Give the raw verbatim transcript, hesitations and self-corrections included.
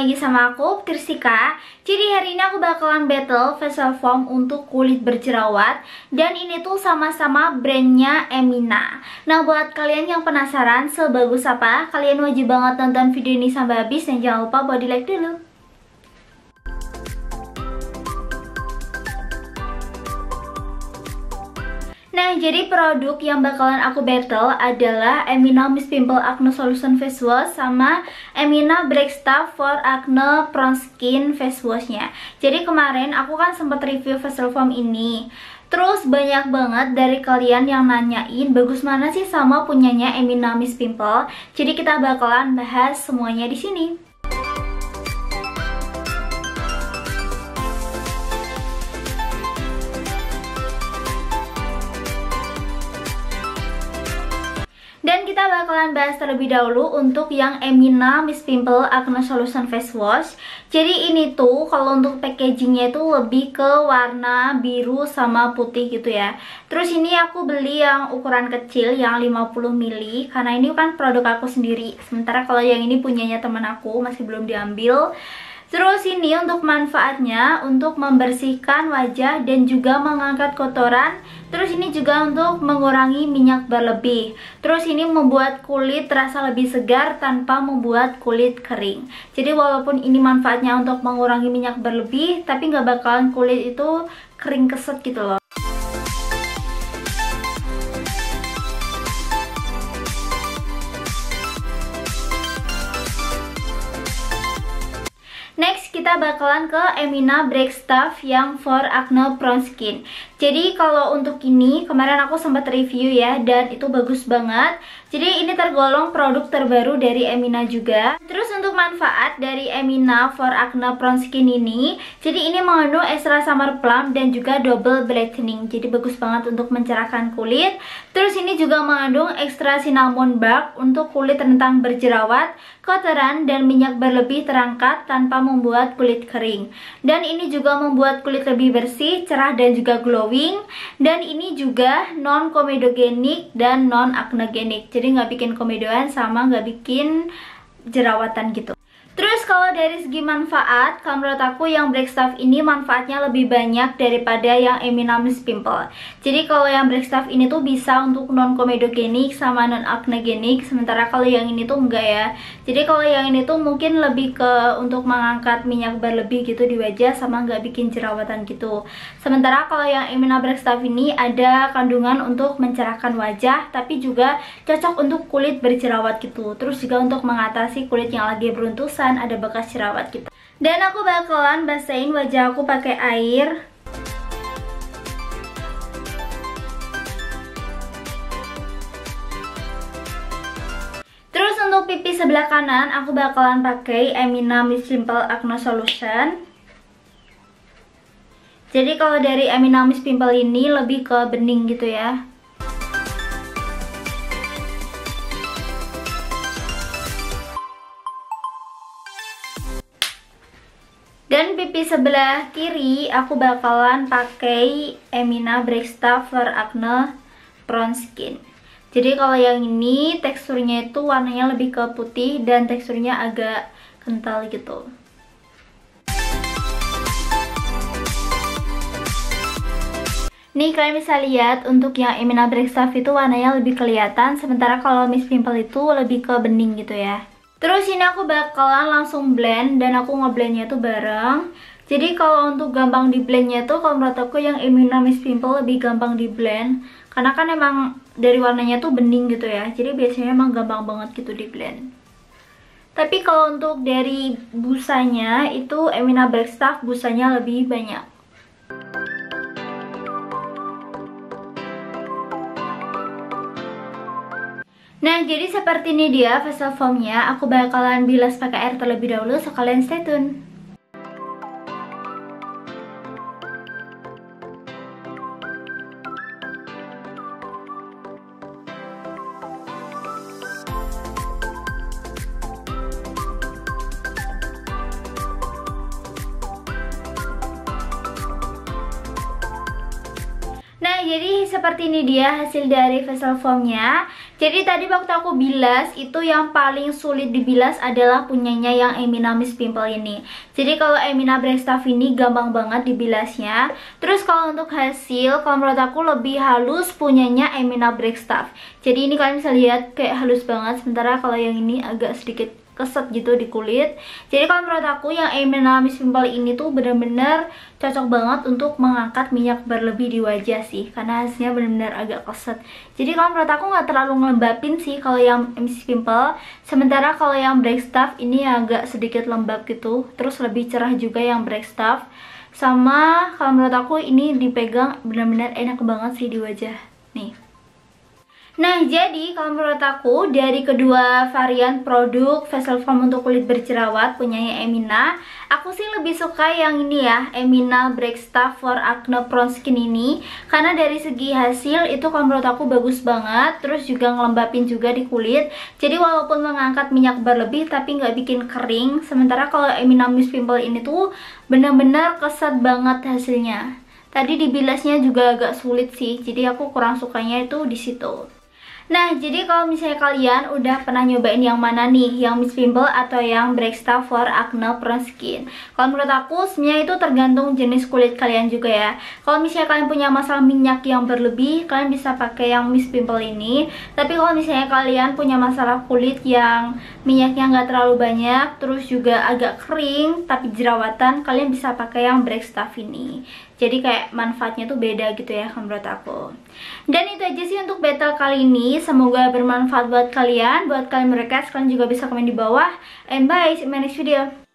lagi sama aku, Putri Yustika. Jadi hari ini aku bakalan battle facial foam untuk kulit berjerawat. Dan ini tuh sama-sama brandnya Emina. Nah, buat kalian yang penasaran sebagus apa, kalian wajib banget tonton video ini sampai habis. Dan jangan lupa buat di like dulu. Nah, jadi produk yang bakalan aku battle adalah Emina Ms Pimple Acne Solution Face Wash sama Emina Bright Stuff for Acne Prone Skin Face Washnya. Jadi kemarin aku kan sempat review facial foam ini. Terus banyak banget dari kalian yang nanyain bagus mana sih sama punyanya Emina Ms Pimple. Jadi kita bakalan bahas semuanya di sini. Dan kita bakalan bahas terlebih dahulu untuk yang Emina Ms Pimple Acne Solution Face Wash. Jadi ini tuh kalau untuk packagingnya itu lebih ke warna biru sama putih gitu ya. Terus ini aku beli yang ukuran kecil yang lima puluh mililiter karena ini kan produk aku sendiri. Sementara kalau yang ini punyanya teman aku, masih belum diambil. Terus ini untuk manfaatnya untuk membersihkan wajah dan juga mengangkat kotoran. Terus ini juga untuk mengurangi minyak berlebih. Terus ini membuat kulit terasa lebih segar tanpa membuat kulit kering. Jadi walaupun ini manfaatnya untuk mengurangi minyak berlebih, tapi nggak bakalan kulit itu kering keset gitu loh. Next, kita bakalan ke Emina Bright Stuff yang for Acne Prone Skin. Jadi kalau untuk ini, kemarin aku sempat review ya, dan itu bagus banget. Jadi ini tergolong produk terbaru dari Emina juga. Terus untuk manfaat dari Emina for Acne Prone Skin ini, jadi ini mengandung extra summer plump dan juga double brightening. Jadi bagus banget untuk mencerahkan kulit. Terus ini juga mengandung extra cinnamon bark untuk kulit rentan berjerawat, kotoran, dan minyak berlebih terangkat tanpa membuat kulit kering. Dan ini juga membuat kulit lebih bersih, cerah, dan juga glowing. Dan ini juga non komedogenik dan non acnegenik. Jadi nggak bikin komedoan sama nggak bikin jerawatan gitu. Terus kalau dari segi manfaat, kalau menurut aku yang Bright Stuff ini manfaatnya lebih banyak daripada yang Emina Ms Pimple. Jadi kalau yang Bright Stuff ini tuh bisa untuk non komedogenik sama non acnegenik, sementara kalau yang ini tuh enggak ya. Jadi kalau yang ini tuh mungkin lebih ke untuk mengangkat minyak berlebih gitu di wajah sama nggak bikin jerawatan gitu. Sementara kalau yang Emina Bright Stuff ini ada kandungan untuk mencerahkan wajah, tapi juga cocok untuk kulit berjerawat gitu. Terus juga untuk mengatasi kulit yang lagi beruntusan, ada bekas jerawat gitu. Dan aku bakalan basahin wajah aku pakai air. Terus untuk pipi sebelah kanan aku bakalan pakai Emina Ms Pimple Acne Solution. Jadi kalau dari Emina Ms Pimple ini lebih ke bening gitu ya. Dan pipi sebelah kiri aku bakalan pakai Emina Bright Stuff for Acne Prone Skin. Jadi kalau yang ini teksturnya itu warnanya lebih ke putih dan teksturnya agak kental gitu. Nih kalian bisa lihat untuk yang Emina Bright Stuff itu warnanya lebih kelihatan, sementara kalau Ms Pimple itu lebih ke bening gitu ya. Terus ini aku bakalan langsung blend dan aku ngeblendnya tuh bareng. Jadi kalau untuk gampang di blendnya tuh kalau menurut aku yang Emina Ms Pimple lebih gampang di blend karena kan emang dari warnanya tuh bening gitu ya. Jadi biasanya emang gampang banget gitu di blend. Tapi kalau untuk dari busanya itu Emina Bright Stuff busanya lebih banyak. Nah, jadi seperti ini dia facial foamnya. Aku bakalan bilas pakai air terlebih dahulu, so kalian stay tune. Nah, jadi seperti ini dia hasil dari facial foamnya. Jadi tadi waktu aku bilas, itu yang paling sulit dibilas adalah punyanya yang Emina Ms Pimple ini. Jadi kalau Emina Bright Stuff ini gampang banget dibilasnya. Terus kalau untuk hasil, kalau menurut aku lebih halus punyanya Emina Bright Stuff. Jadi ini kalian bisa lihat kayak halus banget, sementara kalau yang ini agak sedikit keset gitu di kulit. Jadi kalau menurut aku yang Emina Ms Pimple ini tuh bener-bener cocok banget untuk mengangkat minyak berlebih di wajah sih, karena hasilnya bener-bener agak keset. Jadi kalau menurut aku nggak terlalu ngelembapin sih kalau yang Ms Pimple. Sementara kalau yang Bright Stuff ini agak sedikit lembab gitu, terus lebih cerah juga yang Bright Stuff. Sama kalau menurut aku ini dipegang bener-bener enak banget sih di wajah nih. Nah, jadi kalau menurut aku dari kedua varian produk facial foam untuk kulit berjerawat punyanya Emina, aku sih lebih suka yang ini ya, Emina Bright Stuff for Acne Prone Skin ini, karena dari segi hasil itu kalau menurut aku bagus banget, terus juga ngelembapin juga di kulit. Jadi walaupun mengangkat minyak berlebih tapi nggak bikin kering. Sementara kalau Emina Ms Pimple ini tuh bener-bener keset banget hasilnya. Tadi dibilasnya juga agak sulit sih, jadi aku kurang sukanya itu di situ. Nah, jadi kalau misalnya kalian udah pernah nyobain yang mana nih, yang Ms Pimple atau yang Bright Stuff for Acne Prone Skin? Kalau menurut aku, sebenarnya itu tergantung jenis kulit kalian juga ya. Kalau misalnya kalian punya masalah minyak yang berlebih, kalian bisa pakai yang Ms Pimple ini. Tapi kalau misalnya kalian punya masalah kulit yang minyaknya nggak terlalu banyak, terus juga agak kering, tapi jerawatan, kalian bisa pakai yang Bright Stuff ini. Jadi kayak manfaatnya tuh beda gitu ya menurut aku. Dan itu aja sih untuk battle kali ini. Semoga bermanfaat buat kalian. Buat kalian request, kalian juga bisa komen di bawah. And bye, see you in my next video.